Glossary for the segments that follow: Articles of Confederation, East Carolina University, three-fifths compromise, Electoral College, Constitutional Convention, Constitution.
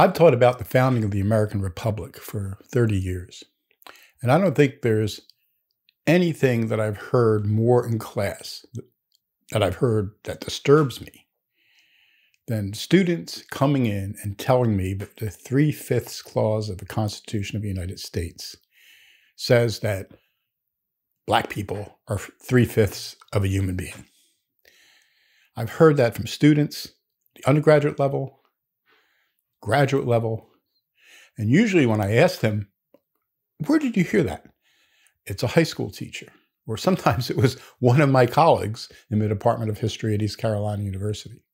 I've taught about the founding of the American Republic for 30 years, and I don't think there's anything that I've heard more in class that I've heard that disturbs me than students coming in and telling me that the 3/5 clause of the Constitution of the United States says that Black people are 3/5 of a human being. I've heard that from students, the undergraduate level, graduate level, and usually when I ask them, where did you hear that? It's a high school teacher, or sometimes it was one of my colleagues in the Department of History at East Carolina University.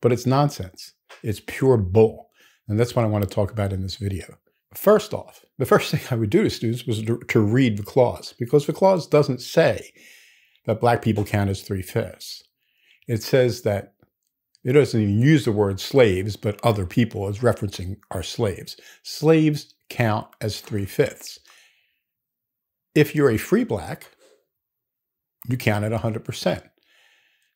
But it's nonsense. It's pure bull. And that's what I want to talk about in this video. First off, the first thing I would do to students was to read the clause, because the clause doesn't say that Black people count as 3/5. It says that, it doesn't even use the word slaves, but other people is referencing our slaves. Slaves count as 3/5. If you're a free Black, you count at 100%.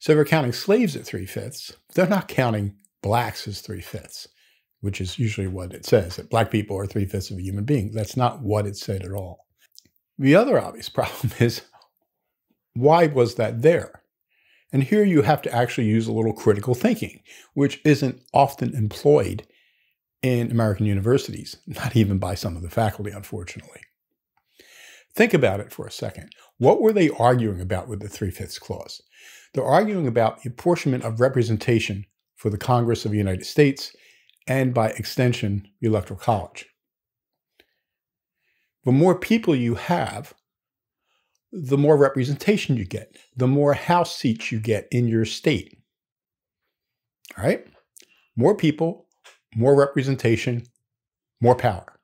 So they're counting slaves at 3/5. They're not counting Blacks as 3/5, which is usually what it says, that Black people are 3/5 of a human being. That's not what it said at all. The other obvious problem is, why was that there? And here you have to actually use a little critical thinking, which isn't often employed in American universities, not even by some of the faculty, unfortunately. Think about it for a second. What were they arguing about with the 3/5 clause? They're arguing about the apportionment of representation for the Congress of the United States and, by extension, the Electoral College. The more people you have, the more representation you get, the more House seats you get in your state. All right? More people, more representation, more power.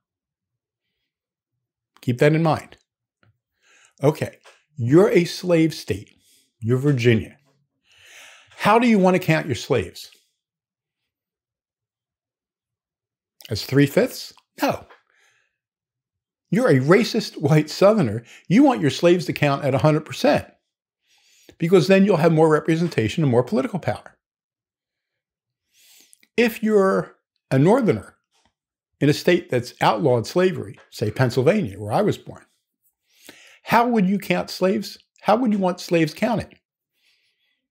Keep that in mind. Okay, you're a slave state. You're Virginia. How do you want to count your slaves? As 3/5? No. You're a racist white Southerner. You want your slaves to count at 100%, because then you'll have more representation and more political power. If you're a Northerner in a state that's outlawed slavery, say Pennsylvania, where I was born, how would you count slaves? How would you want slaves counted?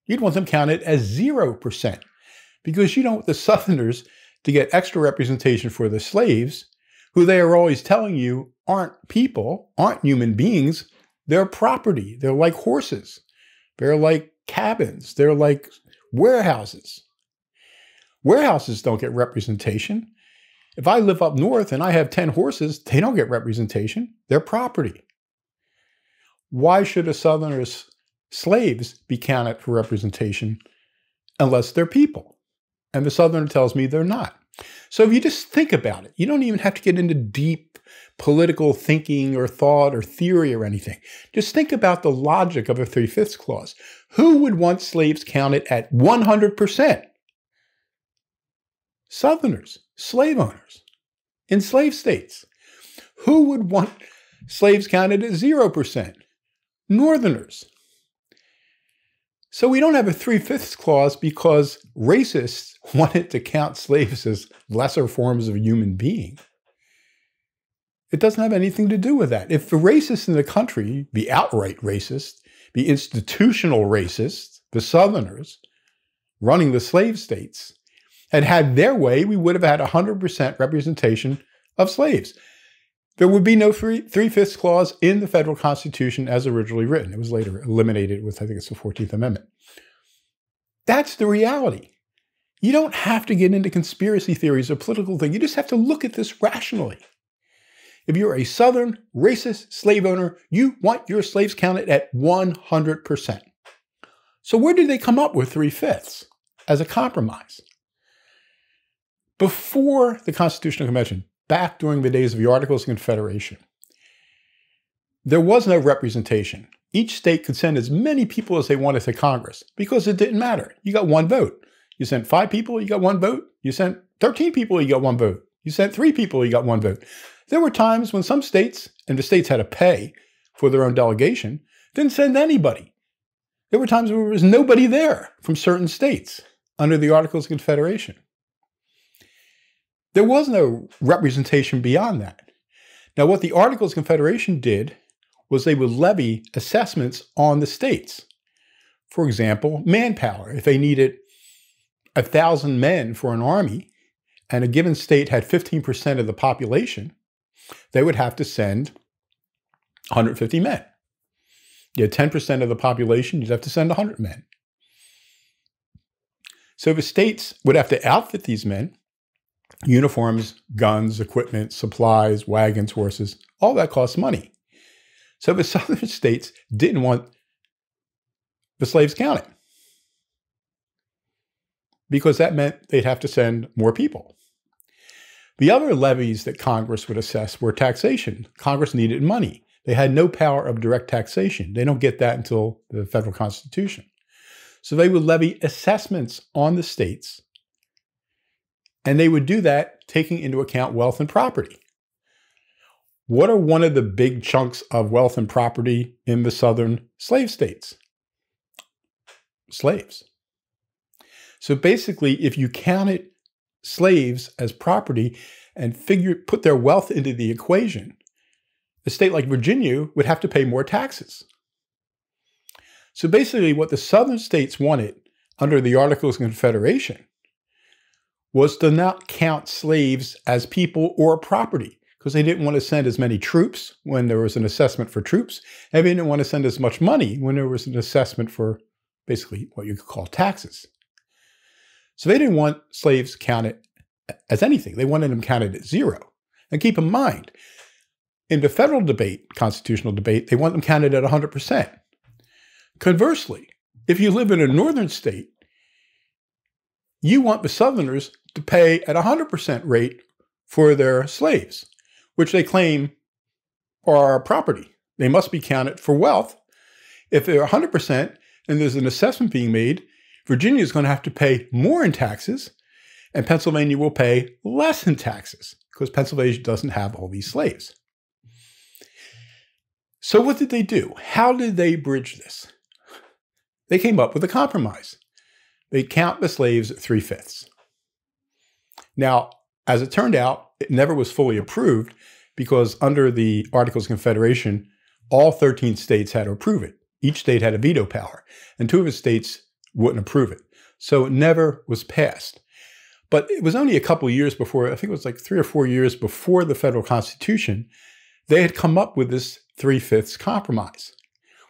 You'd want them counted as 0%, because you don't want the Southerners to get extra representation for the slaves, who they are always telling you aren't people, aren't human beings. They're property. They're like horses. They're like cabins. They're like warehouses. Warehouses don't get representation. If I live up north and I have 10 horses, they don't get representation. They're property. Why should a Southerner's slaves be counted for representation unless they're people? And the Southerner tells me they're not. So if you just think about it, you don't even have to get into deep political thinking or thought or theory or anything. Just think about the logic of a 3/5 clause. Who would want slaves counted at 100%? Southerners, slave owners in slave states. Who would want slaves counted at 0%? Northerners. So we don't have a 3/5 clause because racists wanted to count slaves as lesser forms of a human being. It doesn't have anything to do with that. If the racists in the country, the outright racists, the institutional racists, the Southerners running the slave states, had had their way, we would have had 100% representation of slaves. There would be no 3/5 clause in the federal Constitution as originally written. It was later eliminated with, I think it's the 14th Amendment. That's the reality. You don't have to get into conspiracy theories or political things. You just have to look at this rationally. If you're a Southern racist slave owner, you want your slaves counted at 100%. So where did they come up with 3/5 as a compromise? Before the Constitutional Convention, back during the days of the Articles of Confederation, there was no representation. Each state could send as many people as they wanted to Congress, because it didn't matter. You got one vote. You sent 5 people, you got one vote. You sent 13 people, you got one vote. You sent 3 people, you got one vote. There were times when some states, and the states had to pay for their own delegation, didn't send anybody. There were times when there was nobody there from certain states under the Articles of Confederation. There was no representation beyond that. Now, what the Articles of Confederation did was they would levy assessments on the states. For example, manpower. If they needed 1,000 men for an army, and a given state had 15% of the population, they would have to send 150 men. You had 10% of the population, you'd have to send 100 men. So the states would have to outfit these men, uniforms, guns, equipment, supplies, wagons, horses, all that costs money. So the southern states didn't want the slaves counted, because that meant they'd have to send more people. The other levies that Congress would assess were taxation. Congress needed money. They had no power of direct taxation. They don't get that until the federal Constitution. So they would levy assessments on the states, and they would do that taking into account wealth and property. What are one of the big chunks of wealth and property in the southern slave states? Slaves. So basically, if you counted slaves as property and put their wealth into the equation, a state like Virginia would have to pay more taxes. So basically, what the southern states wanted under the Articles of Confederation was to not count slaves as people or property, because they didn't want to send as many troops when there was an assessment for troops, and they didn't want to send as much money when there was an assessment for basically what you could call taxes. So they didn't want slaves counted as anything. They wanted them counted at zero. And keep in mind, in the federal debate, constitutional debate, they want them counted at 100%. Conversely, if you live in a northern state, you want the southerners to pay at 100% rate for their slaves, which they claim are property. They must be counted for wealth. If they're 100% and there's an assessment being made, Virginia is going to have to pay more in taxes, and Pennsylvania will pay less in taxes because Pennsylvania doesn't have all these slaves. So what did they do? How did they bridge this? They came up with a compromise. They count the slaves at 3/5. Now, as it turned out, it never was fully approved because under the Articles of Confederation, all 13 states had to approve it. Each state had a veto power, and 2 of the states wouldn't approve it. So it never was passed. But it was only a couple of years before, I think it was like 3 or 4 years before the federal Constitution, they had come up with this 3/5 compromise,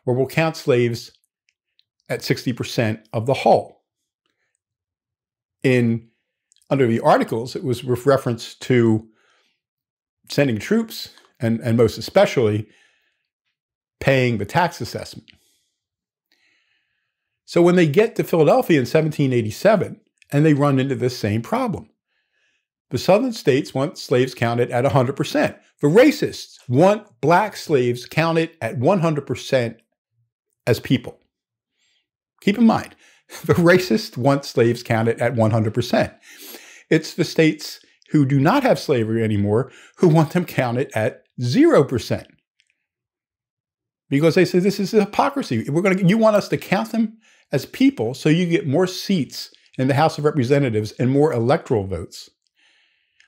where we'll count slaves at 60% of the whole. Under the Articles, it was with reference to sending troops and most especially paying the tax assessment. So when they get to Philadelphia in 1787, and they run into this same problem. The southern states want slaves counted at 100%. The racists want black slaves counted at 100% as people. Keep in mind, the racists want slaves counted at 100%. It's the states who do not have slavery anymore who want them counted at 0%. Because they say this is hypocrisy. You want us to count them as people so you get more seats in the House of Representatives and more electoral votes.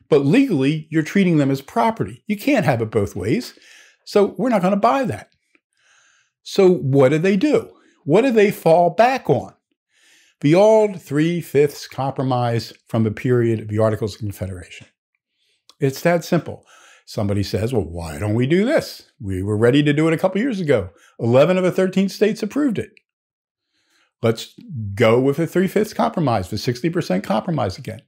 But legally, you're treating them as property. You can't have it both ways. So we're not going to buy that. So what do? What do they fall back on? The old 3/5 compromise from the period of the Articles of Confederation. It's that simple. Somebody says, well, why don't we do this? We were ready to do it a couple years ago. 11 of the 13 states approved it. Let's go with the 3/5 compromise, the 60% compromise again.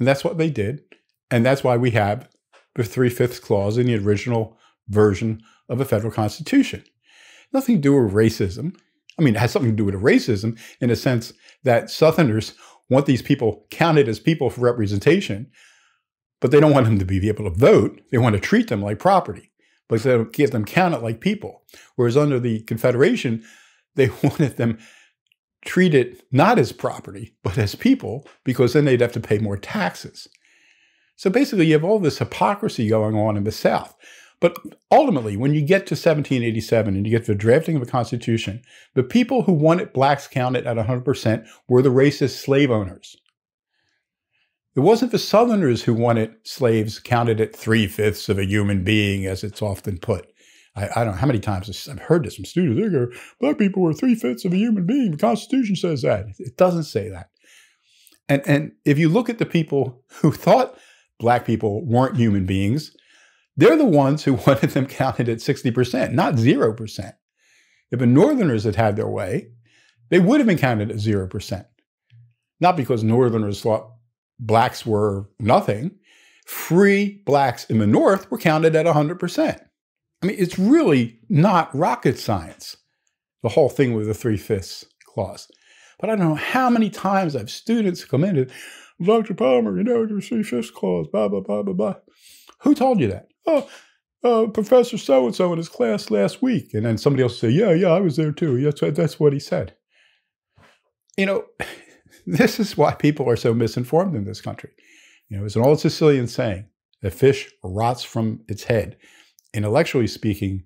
And that's what they did. And that's why we have the 3/5 clause in the original version of the federal Constitution. Nothing to do with racism. I mean, it has something to do with racism in a sense that Southerners want these people counted as people for representation, but they don't want them to be able to vote. They want to treat them like property, but they don't get them counted like people. Whereas under the Confederation, they wanted them treated not as property, but as people, because then they'd have to pay more taxes. So basically, you have all this hypocrisy going on in the South. But ultimately, when you get to 1787 and you get to the drafting of the Constitution, the people who wanted blacks counted at 100% were the racist slave owners. It wasn't the Southerners who wanted slaves counted at 3/5 of a human being, as it's often put. I don't know how many times I've heard this from students. They go, black people were 3/5 of a human being. The Constitution says that. It doesn't say that. And if you look at the people who thought black people weren't human beings, they're the ones who wanted them counted at 60%, not 0%. If the Northerners had had their way, they would have been counted at 0%. Not because Northerners thought blacks were nothing. Free blacks in the North were counted at 100%. I mean, it's really not rocket science, the whole thing with the 3/5 clause. But I don't know how many times I've students come in and, Dr. Palmer, you know, the 3/5 clause, blah, blah, blah, blah, blah. Who told you that? Oh, Professor so-and-so in his class last week. And then somebody else will say, yeah, I was there too. That's what he said. You know, this is why people are so misinformed in this country. You know, it's an old Sicilian saying, a fish rots from its head. Intellectually speaking,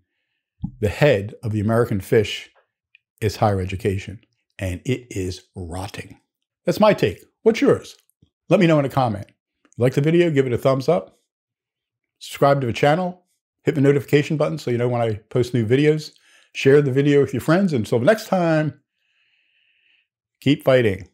the head of the American fish is higher education, and it is rotting. That's my take. What's yours? Let me know in a comment. Like the video, give it a thumbs up. Subscribe to the channel. Hit the notification button so you know when I post new videos. Share the video with your friends. And until next time, keep fighting.